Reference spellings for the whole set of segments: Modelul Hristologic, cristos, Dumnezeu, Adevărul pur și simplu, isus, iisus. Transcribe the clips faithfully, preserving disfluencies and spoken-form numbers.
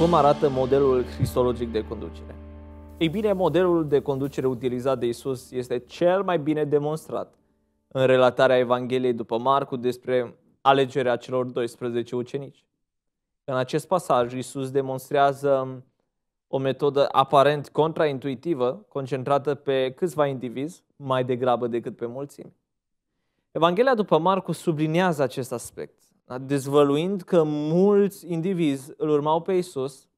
Cum arată modelul hristologic de conducere? Ei bine, modelul de conducere utilizat de Isus este cel mai bine demonstrat în relatarea Evangheliei după Marcu despre alegerea celor doisprezece ucenici. În acest pasaj, Isus demonstrează o metodă aparent contraintuitivă, concentrată pe câțiva indivizi, mai degrabă decât pe mulțimi. Evanghelia după Marcu subliniază acest aspect, dezvăluind că mulți indivizi îl urmau pe Isus,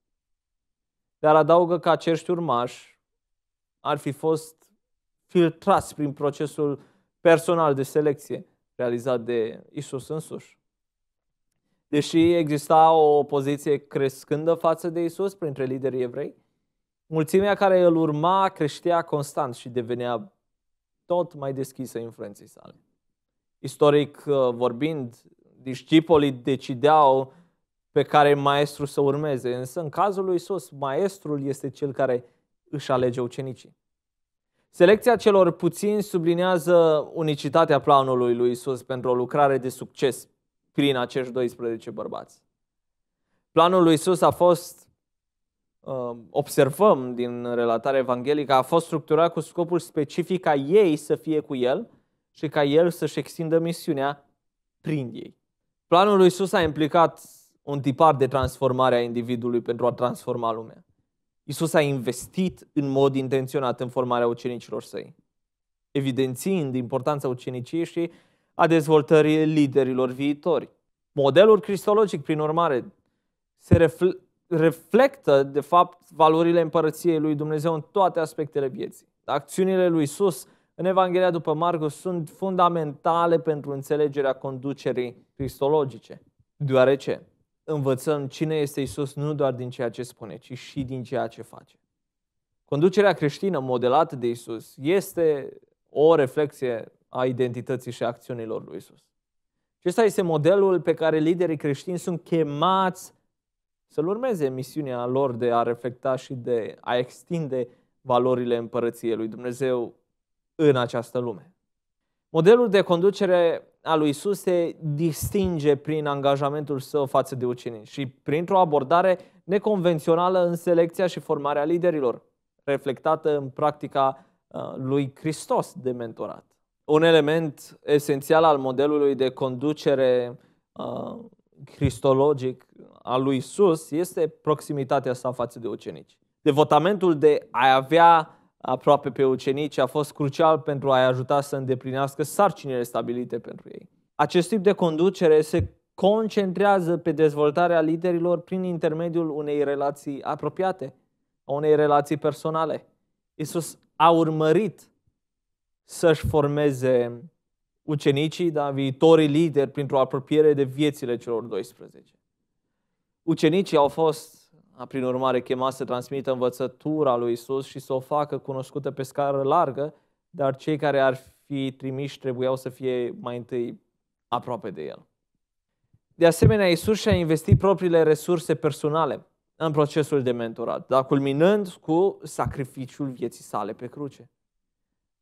dar adaugă că acești urmași ar fi fost filtrați prin procesul personal de selecție realizat de Isus însuși. Deși exista o opoziție crescândă față de Isus printre liderii evrei, mulțimea care îl urma creștea constant și devenea tot mai deschisă influenței sale. Istoric vorbind, discipolii decideau pe care maestru să urmeze, însă în cazul lui Isus, maestrul este cel care își alege ucenicii. Selecția celor puțini sublinează unicitatea planului lui Isus pentru o lucrare de succes prin acești doisprezece bărbați. Planul lui Isus a fost, observăm din relatarea evanghelică, a fost structurat cu scopul specific ca ei să fie cu el și ca el să-și extindă misiunea prin ei. Planul lui Isus a implicat un tipar de transformare a individului pentru a transforma lumea. Isus a investit în mod intenționat în formarea ucenicilor săi, evidențiind importanța uceniciei și a dezvoltării liderilor viitori. Modelul cristologic, prin urmare, se refle reflectă, de fapt, valorile împărăției lui Dumnezeu în toate aspectele vieții. Acțiunile lui Isus în Evanghelia după Marcu sunt fundamentale pentru înțelegerea conducerii cristologice, deoarece învățăm cine este Isus nu doar din ceea ce spune, ci și din ceea ce face. Conducerea creștină modelată de Isus este o reflexie a identității și acțiunilor lui Isus. Acesta este modelul pe care liderii creștini sunt chemați să-l urmeze, misiunea lor de a reflecta și de a extinde valorile împărăției lui Dumnezeu în această lume. Modelul de conducere a lui Isus se distinge prin angajamentul său față de ucenici și printr-o abordare neconvențională în selecția și formarea liderilor, reflectată în practica lui Hristos de mentorat. Un element esențial al modelului de conducere cristologic al lui Isus este proximitatea sa față de ucenici. Devotamentul de a avea aproape pe ucenici a fost crucial pentru a-i ajuta să îndeplinească sarcinile stabilite pentru ei. Acest tip de conducere se concentrează pe dezvoltarea liderilor prin intermediul unei relații apropiate, a unei relații personale. Isus a urmărit să-și formeze ucenicii, dar viitorii lideri, printr-o apropiere de viețile celor doisprezece. Ucenicii au fost, prin urmare, chemați să transmită învățătura lui Isus și să o facă cunoscută pe scară largă, dar cei care ar fi trimiși trebuiau să fie mai întâi aproape de el. De asemenea, Isus și-a investit propriile resurse personale în procesul de mentorat, dar culminând cu sacrificiul vieții sale pe cruce.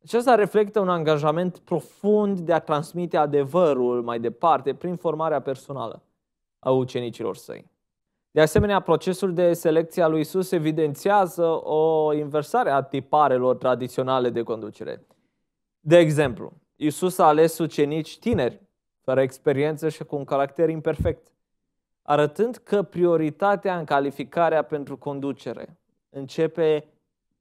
Acesta reflectă un angajament profund de a transmite adevărul mai departe prin formarea personală a ucenicilor săi. De asemenea, procesul de selecție a lui Isus evidențiază o inversare a tiparelor tradiționale de conducere. De exemplu, Isus a ales ucenici tineri, fără experiență și cu un caracter imperfect, arătând că prioritatea în calificarea pentru conducere începe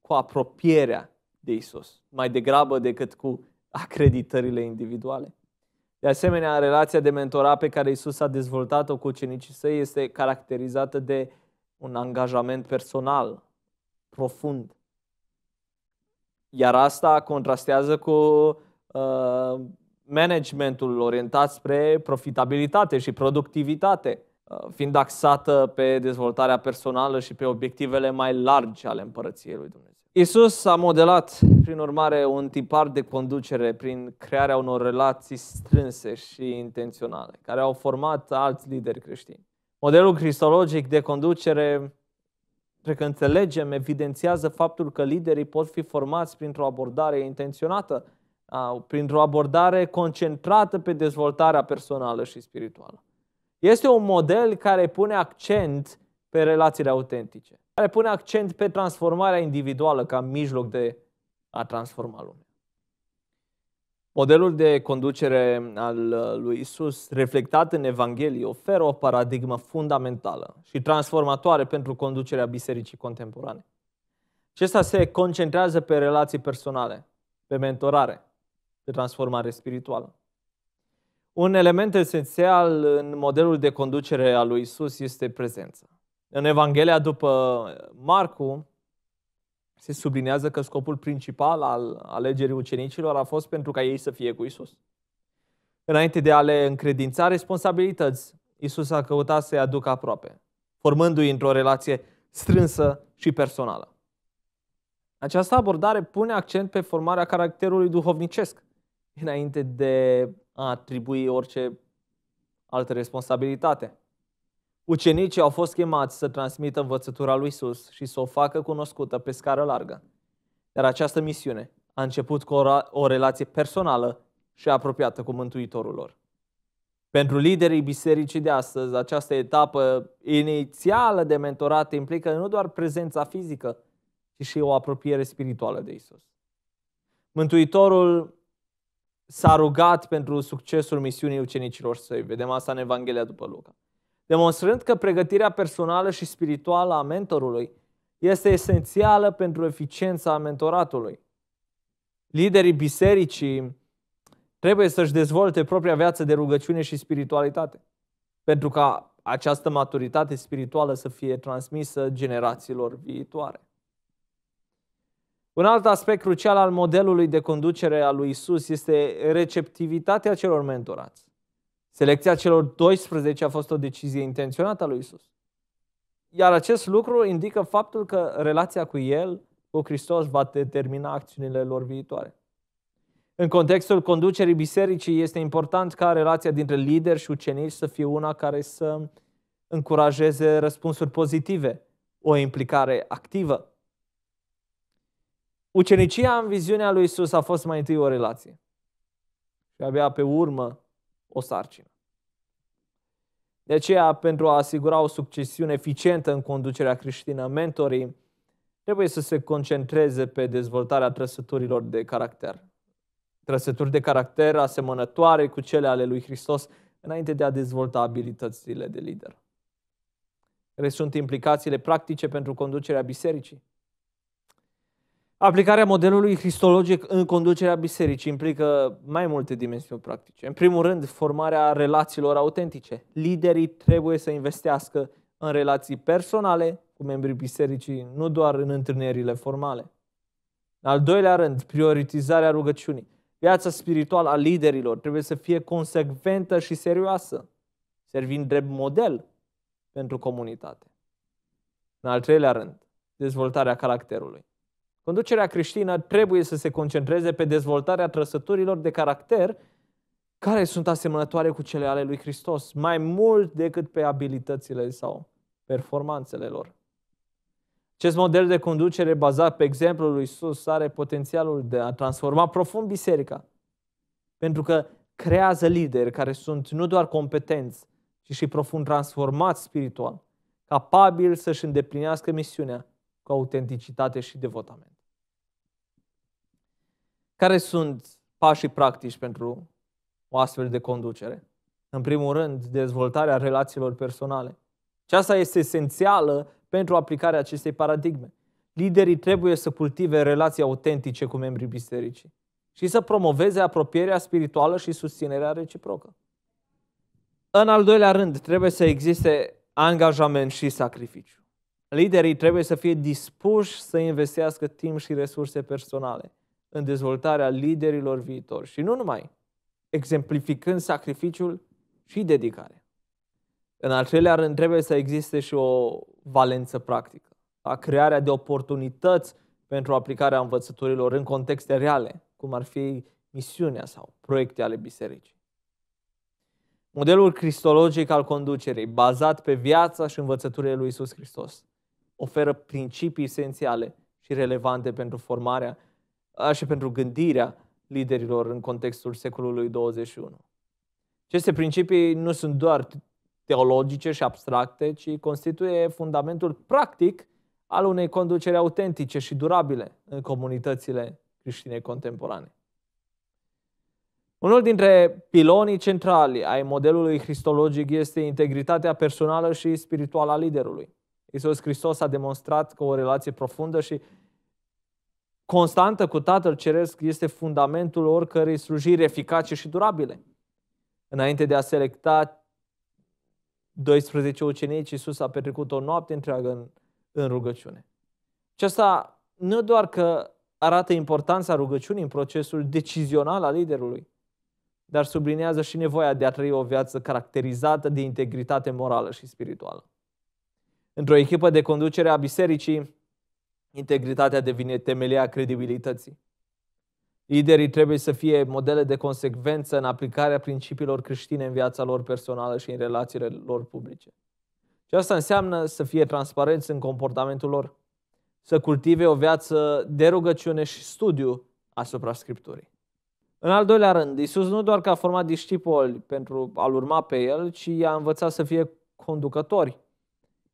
cu apropierea de Isus, mai degrabă decât cu acreditările individuale. De asemenea, relația de mentorat pe care Isus a dezvoltat-o cu ucenicii săi este caracterizată de un angajament personal profund. Iar asta contrastează cu uh, managementul orientat spre profitabilitate și productivitate, uh, fiind axată pe dezvoltarea personală și pe obiectivele mai largi ale împărăției lui Dumnezeu. Isus a modelat, prin urmare, un tipar de conducere prin crearea unor relații strânse și intenționale, care au format alți lideri creștini. Modelul cristologic de conducere, pe care înțelegem, evidențiază faptul că liderii pot fi formați printr-o abordare intenționată, printr-o abordare concentrată pe dezvoltarea personală și spirituală. Este un model care pune accent pe relațiile autentice, care pune accent pe transformarea individuală ca mijloc de a transforma lumea. Modelul de conducere al lui Isus, reflectat în Evanghelie, oferă o paradigmă fundamentală și transformatoare pentru conducerea bisericii contemporane. Acesta se concentrează pe relații personale, pe mentorare, pe transformare spirituală. Un element esențial în modelul de conducere al lui Isus este prezența. În Evanghelia după Marcu se sublinează că scopul principal al alegerii ucenicilor a fost pentru ca ei să fie cu Isus. Înainte de a le încredința responsabilități, Isus a căutat să-i aducă aproape, formându-i într-o relație strânsă și personală. Această abordare pune accent pe formarea caracterului duhovnicesc, înainte de a atribui orice altă responsabilitate. Ucenicii au fost chemați să transmită învățătura lui Isus și să o facă cunoscută pe scară largă. Dar această misiune a început cu o, o relație personală și apropiată cu Mântuitorul lor. Pentru liderii bisericii de astăzi, această etapă inițială de mentorat implică nu doar prezența fizică, ci și o apropiere spirituală de Isus. Mântuitorul s-a rugat pentru succesul misiunii ucenicilor săi. Vedem asta în Evanghelia după Luca. Demonstrând că pregătirea personală și spirituală a mentorului este esențială pentru eficiența mentoratului. Liderii bisericii trebuie să-și dezvolte propria viață de rugăciune și spiritualitate, pentru ca această maturitate spirituală să fie transmisă generațiilor viitoare. Un alt aspect crucial al modelului de conducere al lui Isus este receptivitatea celor mentorați. Selecția celor doisprezece a fost o decizie intenționată a lui Isus. Iar acest lucru indică faptul că relația cu El, cu Hristos, va determina acțiunile lor viitoare. În contextul conducerii bisericii este important ca relația dintre lideri și ucenici să fie una care să încurajeze răspunsuri pozitive, o implicare activă. Ucenicia în viziunea lui Isus a fost mai întâi o relație și abia pe urmă o sarcină. De aceea, pentru a asigura o succesiune eficientă în conducerea creștină, mentorii trebuie să se concentreze pe dezvoltarea trăsăturilor de caracter. Trăsături de caracter asemănătoare cu cele ale lui Hristos înainte de a dezvolta abilitățile de lider. Care sunt implicațiile practice pentru conducerea bisericii? Aplicarea modelului hristologic în conducerea bisericii implică mai multe dimensiuni practice. În primul rând, formarea relațiilor autentice. Liderii trebuie să investească în relații personale cu membrii bisericii, nu doar în întâlnirile formale. În al doilea rând, prioritizarea rugăciunii. Viața spirituală a liderilor trebuie să fie consecventă și serioasă, servind drept model pentru comunitate. În al treilea rând, dezvoltarea caracterului. Conducerea creștină trebuie să se concentreze pe dezvoltarea trăsăturilor de caracter care sunt asemănătoare cu cele ale lui Hristos, mai mult decât pe abilitățile sau performanțele lor. Acest model de conducere bazat pe exemplul lui Isus are potențialul de a transforma profund biserica, pentru că creează lideri care sunt nu doar competenți, ci și profund transformați spiritual, capabili să-și îndeplinească misiunea cu autenticitate și devotament. Care sunt pașii practici pentru o astfel de conducere? În primul rând, dezvoltarea relațiilor personale. Aceasta este esențială pentru aplicarea acestei paradigme. Liderii trebuie să cultive relații autentice cu membrii bisericii și să promoveze apropierea spirituală și susținerea reciprocă. În al doilea rând, trebuie să existe angajament și sacrificiu. Liderii trebuie să fie dispuși să investească timp și resurse personale în dezvoltarea liderilor viitori și nu numai, exemplificând sacrificiul și dedicarea. În al treilea rând, trebuie să existe și o valență practică, a crearea de oportunități pentru aplicarea învățăturilor în contexte reale, cum ar fi misiunea sau proiecte ale bisericii. Modelul cristologic al conducerii, bazat pe viața și învățăturile lui Isus Hristos, oferă principii esențiale și relevante pentru formarea și pentru gândirea liderilor în contextul secolului douăzeci și unu. Aceste principii nu sunt doar teologice și abstracte, ci constituie fundamentul practic al unei conduceri autentice și durabile în comunitățile creștine contemporane. Unul dintre pilonii centrali ai modelului hristologic este integritatea personală și spirituală a liderului. Iisus Hristos a demonstrat că o relație profundă și constantă cu Tatăl Ceresc este fundamentul oricărei slujiri eficace și durabile. Înainte de a selecta doisprezece ucenici, Iisus a petrecut o noapte întreagă în, în rugăciune. Aceasta nu doar că arată importanța rugăciunii în procesul decizional al liderului, dar sublinează și nevoia de a trăi o viață caracterizată de integritate morală și spirituală. Într-o echipă de conducere a bisericii, integritatea devine temelia credibilității. Liderii trebuie să fie modele de consecvență în aplicarea principiilor creștine în viața lor personală și în relațiile lor publice. Și asta înseamnă să fie transparenți în comportamentul lor, să cultive o viață de rugăciune și studiu asupra Scripturii. În al doilea rând, Iisus nu doar că a format discipoli pentru a-L urma pe El, ci i-a învățat să fie conducători.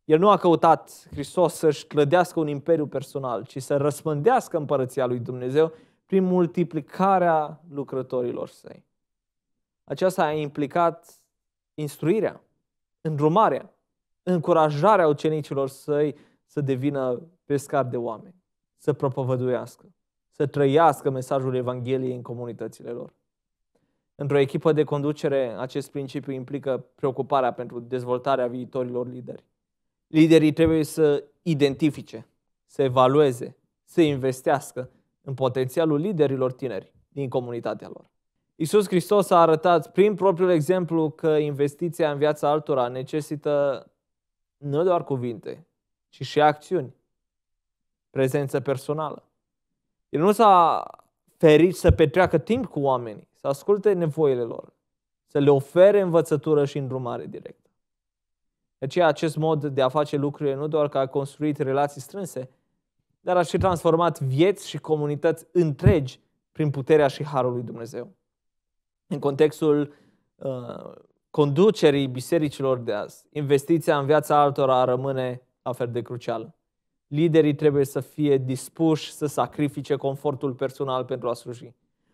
El nu a căutat Hristos să-și clădească un imperiu personal, ci să răspândească împărăția lui Dumnezeu prin multiplicarea lucrătorilor săi. Aceasta a implicat instruirea, îndrumarea, încurajarea ucenicilor săi să devină pescari de oameni, să propovăduiască, să trăiască mesajul Evangheliei în comunitățile lor. Într-o echipă de conducere, acest principiu implică preocuparea pentru dezvoltarea viitorilor lideri. Liderii trebuie să identifice, să evalueze, să investească în potențialul liderilor tineri din comunitatea lor. Iisus Hristos a arătat prin propriul exemplu că investiția în viața altora necesită nu doar cuvinte, ci și acțiuni, prezență personală. El nu s-a ferit să petreacă timp cu oamenii, să asculte nevoile lor, să le ofere învățătură și îndrumare directă. De aceea acest mod de a face lucrurile nu doar că a construit relații strânse, dar a și transformat vieți și comunități întregi prin puterea și harul lui Dumnezeu. În contextul uh, conducerii bisericilor de azi, investiția în viața altora rămâne la fel de crucială. Liderii trebuie să fie dispuși să sacrifice confortul personal pentru a sluji,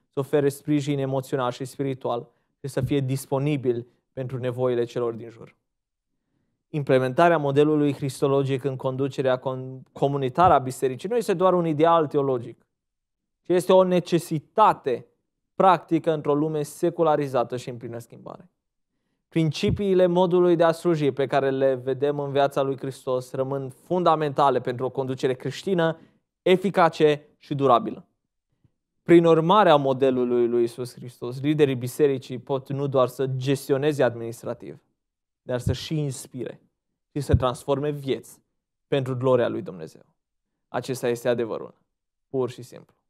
să ofere sprijin emoțional și spiritual și să fie disponibili pentru nevoile celor din jur. Implementarea modelului hristologic în conducerea comunitară a bisericii nu este doar un ideal teologic, ci este o necesitate practică într-o lume secularizată și în plină schimbare. Principiile modului de a sluji pe care le vedem în viața lui Hristos rămân fundamentale pentru o conducere creștină, eficace și durabilă. Prin urmarea modelului lui Iisus Hristos, liderii bisericii pot nu doar să gestioneze administrativ, dar să și inspire și să transforme vieți pentru gloria lui Dumnezeu. Acesta este adevărul, pur și simplu.